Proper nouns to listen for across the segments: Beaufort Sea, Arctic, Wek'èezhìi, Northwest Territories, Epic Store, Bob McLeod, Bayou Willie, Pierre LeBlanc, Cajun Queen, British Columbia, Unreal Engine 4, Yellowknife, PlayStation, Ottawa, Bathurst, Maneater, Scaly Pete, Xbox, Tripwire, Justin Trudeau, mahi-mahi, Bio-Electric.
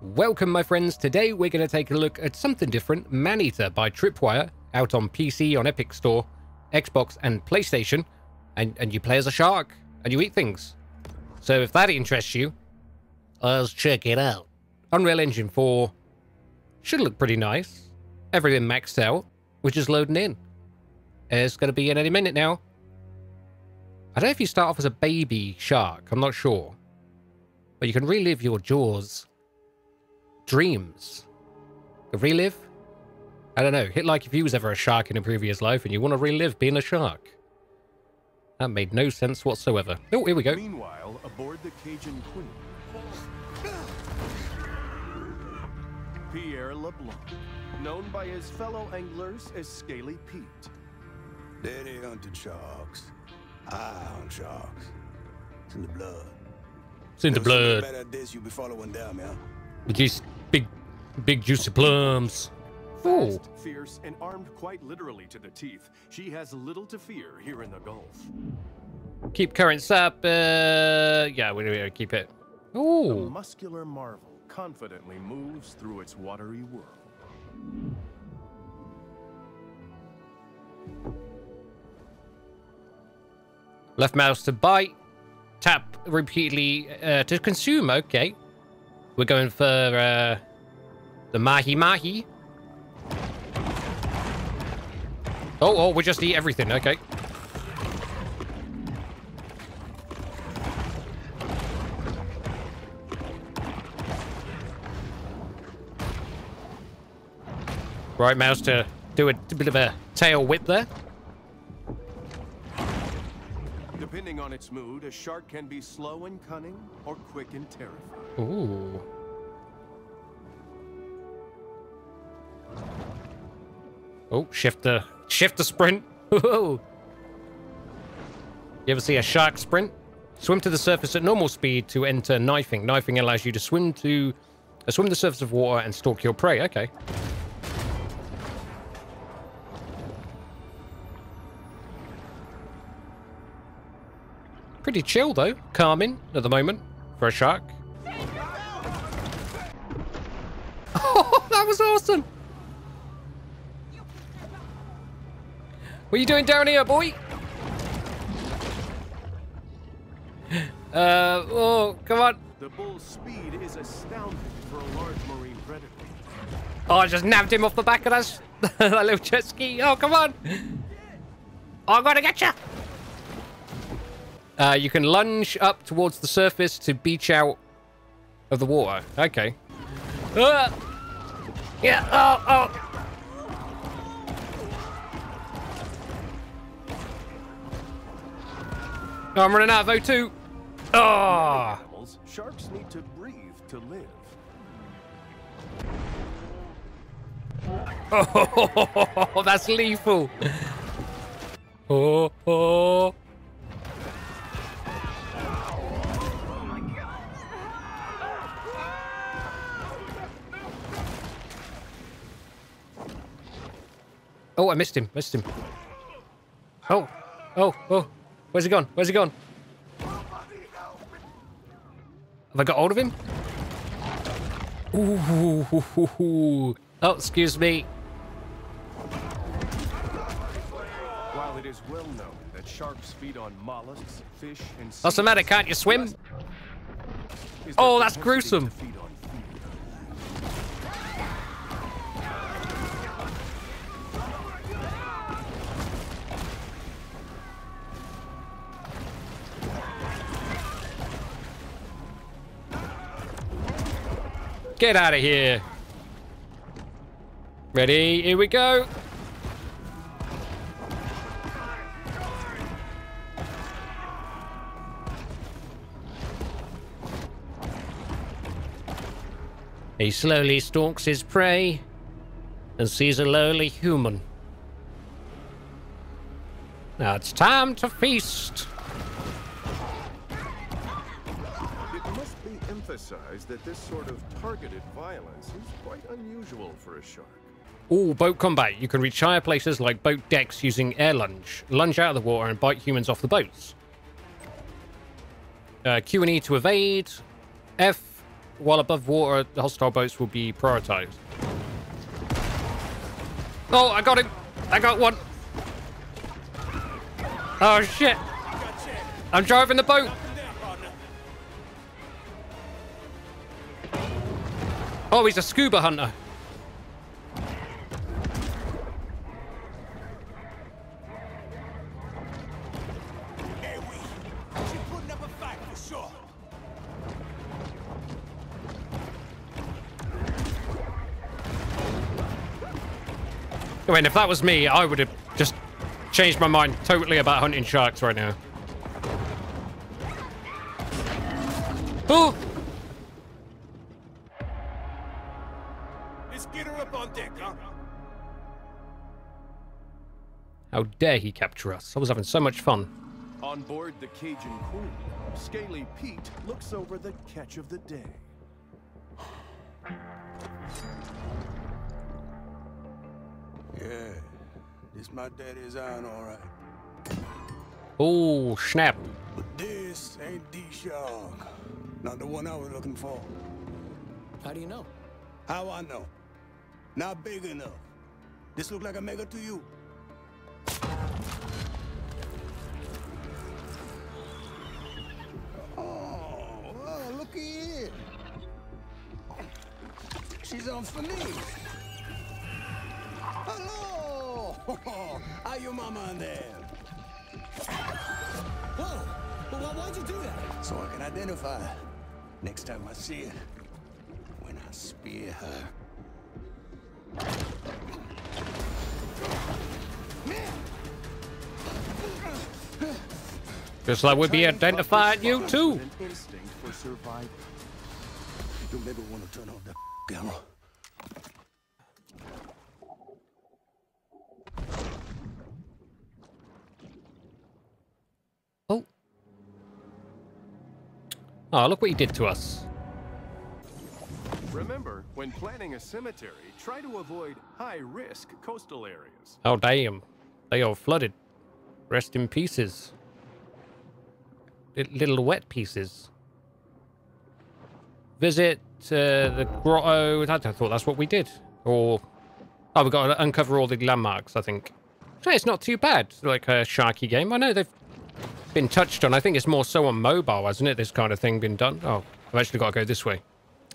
Welcome, my friends. Today we're going to take a look at something different, Maneater by Tripwire, out on PC, on Epic Store, Xbox and PlayStation, and you play as a shark, and you eat things. So if that interests you, let's check it out. Unreal Engine 4 should look pretty nice. Everything maxed out, which is loading in. It's going to be in any minute now. I don't know if you start off as a baby shark, I'm not sure. But you can relive your Jaws dreams. Relive? I don't know. Hit like if you was ever a shark in a previous life and you want to relive being a shark. That made no sense whatsoever. Oh, here we go. Meanwhile, aboard the Cajun Queen, Pierre LeBlanc, known by his fellow anglers as Scaly Pete. Daddy hunted sharks. I hunt sharks. It's in the blood. It's in the blood. These big juicy plums. Fast, fierce, and armed quite literally to the teeth, she has little to fear here in the Gulf. Keep currents up. Yeah, we're gonna keep it. Ooh. The muscular marvel confidently moves through its watery world. Left mouse to bite. Tap repeatedly to consume. Okay. We're going for the mahi-mahi. Oh, we just eat everything. Okay. Right mouse to do a bit of a tail whip there. Depending on its mood, a shark can be slow and cunning or quick and terrifying. Ooh. Oh, shift the sprint. Whoa. You ever see a shark sprint? Swim to the surface at normal speed to enter knifing. Knifing allows you to swim the surface of water and stalk your prey. Okay. Pretty chill though, calming at the moment for a shark. Oh, that was awesome! What are you doing down here, boy? Oh, come on. The bull's speed is astounding for a large marine predator. Oh, I just nabbed him off the back of that, that little jet ski. Oh, come on. Oh, I'm gonna get you. You can lunge up towards the surface to beach out of the water. Okay. Yeah. Oh. Oh, I'm running out of O2. Oh. Animals, sharks need to breathe to live. Oh, that's lethal. Oh. Oh, I missed him. Oh. Oh. Where's he gone? Have I got hold of him? Ooh. Oh, excuse me. While it is well known that sharks feed on mollusks, fish, and seals. What's the matter? Can't you swim? Oh, that's gruesome. Get out of here. Ready? Here we go. He slowly stalks his prey and sees a lowly human. Now it's time to feast. Emphasize that this sort of targeted violence is quite unusual for a shark. Ooh, boat combat. You can reach higher places like boat decks using air lunge. Lunge out of the water and bite humans off the boats. Q and E to evade. F while above water, the hostile boats will be prioritized. Oh, I got him. I got one. Oh, shit. I'm driving the boat. Oh, he's a scuba hunter. I mean, if that was me, I would have just changed my mind totally about hunting sharks right now. Oh! Let's get her up on deck, huh? How dare he capture us? I was having so much fun. On board the Cajun Queen, Scaly Pete looks over the catch of the day. Yeah, this my daddy's iron, all right. Oh, snap. But this ain't the shark. Not the one I was looking for. How do you know? How I know? Not big enough. This look like a mega to you? Oh, well, looky here. She's on for me. Hello! Are your mama in there? Whoa! But why'd you do that? So I can identify her. Next time I see her, when I spear her. Just like we'd be identified, you too. Instinct for survival. You'll never want to turn off that camera. Oh, look what he did to us. Remember, when planning a cemetery, try to avoid high-risk coastal areas. Oh, damn. They all flooded. Rest in pieces. Little wet pieces. Visit the grotto. I thought that's what we did. Or... oh, we've got to uncover all the landmarks, I think. So it's not too bad, like a sharky game. I know they've... been touched on. I think it's more so on mobile, hasn't it? This kind of thing been done. Oh, I've actually got to go this way.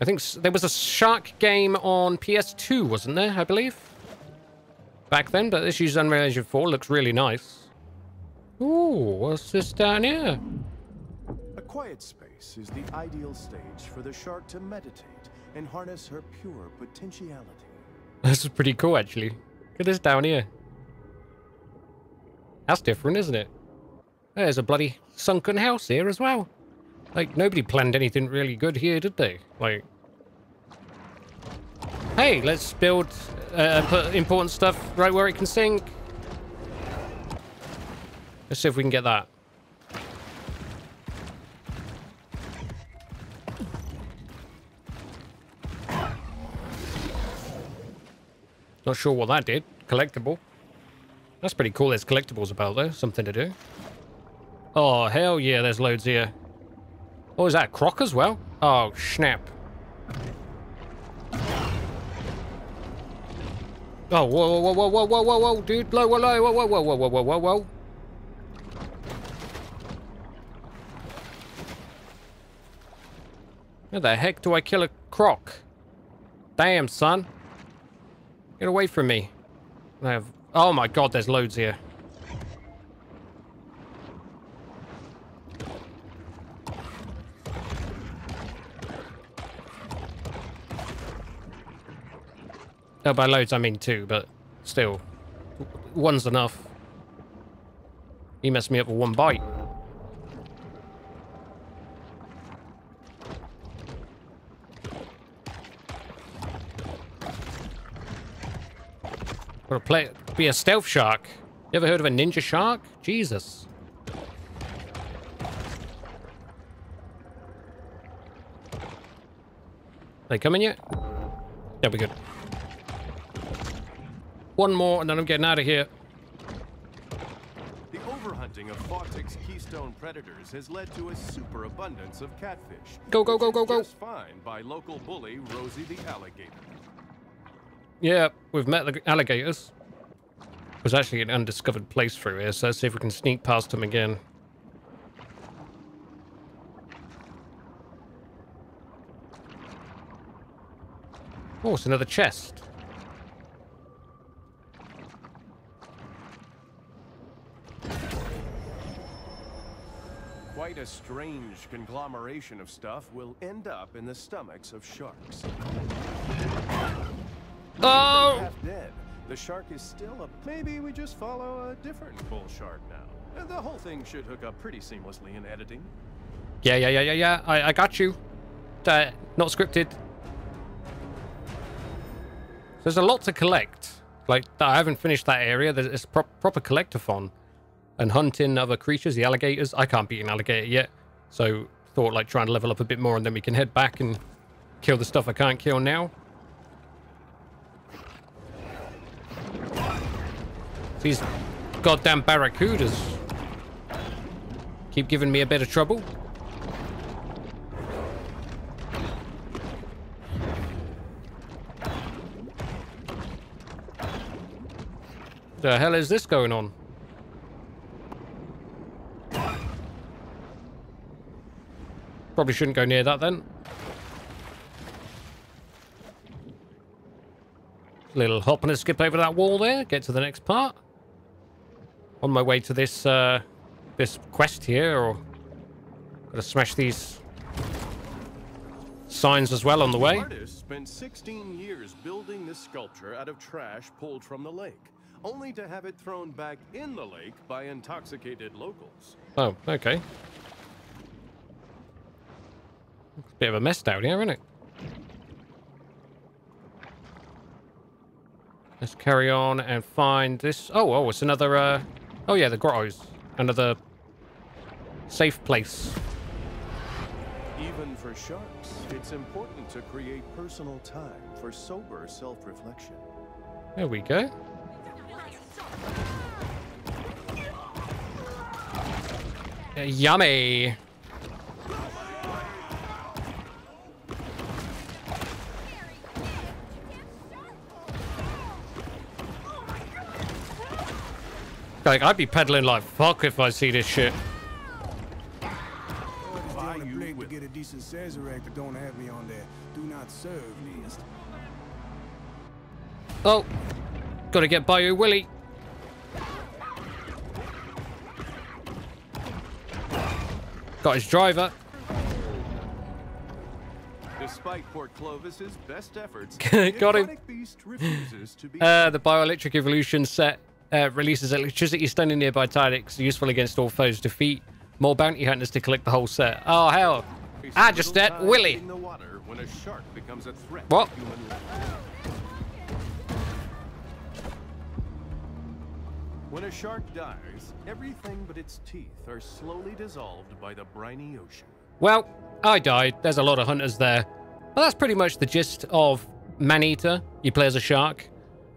I think there was a shark game on PS2, wasn't there? I believe back then, but this uses Unreal Engine 4. Looks really nice. Ooh, what's this down here? A quiet space is the ideal stage for the shark to meditate and harness her pure potentiality. This is pretty cool, actually. Look at this down here. That's different, isn't it? There's a bloody sunken house here as well. Like, nobody planned anything really good here, did they? Like, hey, let's build and put important stuff right where it can sink. Let's see if we can get that. Not sure what that did. Collectible. That's pretty cool. There's collectibles about there. Something to do. Oh, hell yeah, there's loads here. Oh, is that a croc as well? Oh, snap. Oh, whoa, whoa, whoa, whoa, whoa, whoa, whoa, dude. Low, low, whoa, whoa, whoa, whoa, whoa, whoa, whoa, whoa. How the heck do I kill a croc? Damn, son. Get away from me. I have... oh my god, there's loads here. Oh, by loads I mean two, but still, one's enough. He messed me up with one bite. Gotta play, be a stealth shark. You ever heard of a ninja shark? Jesus. They coming yet? Yeah, we're good. One more, and then I'm getting out of here. The overhunting of Baltic's keystone Keystone predators has led to a superabundance of catfish. Go. Just fine by local bully Rosie the alligator. Yeah, we've met the alligators. There's actually an undiscovered place through here, so let's see if we can sneak past them again. Oh, it's another chest. Quite a strange conglomeration of stuff will end up in the stomachs of sharks. Oh! Half dead. The shark is still up. Maybe we just follow a different bull shark now. The whole thing should hook up pretty seamlessly in editing. Yeah. I got you. Not scripted. There's a lot to collect. Like, I haven't finished that area. It's proper collectathon. And hunting other creatures, the alligators. I can't beat an alligator yet. So, thought like trying to level up a bit more and then we can head back and kill the stuff I can't kill now. These goddamn barracudas keep giving me a bit of trouble. The hell is this going on? Probably shouldn't go near that then. Little hop and a skip over that wall there, get to the next part. On my way to this this quest here, or gotta smash these signs as well on the way. The artist spent 16 years building this sculpture out of trash pulled from the lake, only to have it thrown back in the lake by intoxicated locals. Oh, okay. It's a bit of a mess down here, isn't it? Let's carry on and find this. Oh, it's another oh yeah, the grottos. Another safe place. Even for sharks, it's important to create personal time for sober self-reflection. There we go. Yummy. Like, I'd be peddling like fuck if I see this shit. Oh, gotta get Bayou Willie. Got his driver. Despite Port Clovis's best efforts, got him. The bioelectric evolution set. Releases electricity stunning nearby tactics, useful against all foes. Defeat more bounty hunters to collect the whole set. Oh hell! I just that Willie. What? When a shark dies, everything but its teeth are slowly dissolved by the briny ocean. Well, I died. There's a lot of hunters there. But that's pretty much the gist of Maneater. You play as a shark.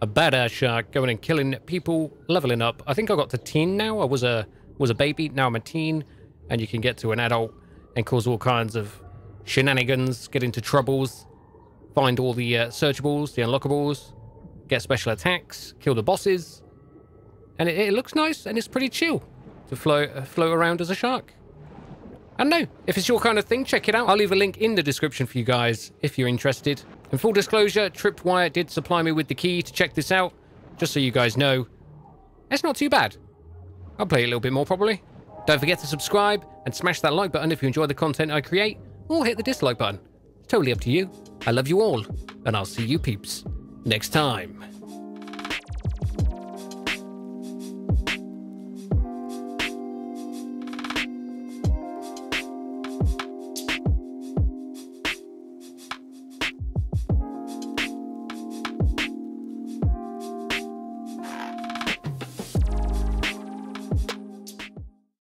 A badass shark going and killing people, leveling up. I think I got to teen now. I was a baby, now I'm a teen, and you can get to an adult and cause all kinds of shenanigans, get into troubles, find all the searchables, the unlockables, get special attacks, kill the bosses, and it looks nice and it's pretty chill to float around as a shark. I don't know if it's your kind of thing. Check it out. I'll leave a link in the description for you guys if you're interested. And full disclosure, Tripwire did supply me with the key to check this out, just so you guys know. It's not too bad. I'll play a little bit more probably. Don't forget to subscribe and smash that like button if you enjoy the content I create, or hit the dislike button. It's totally up to you. I love you all, and I'll see you peeps next time.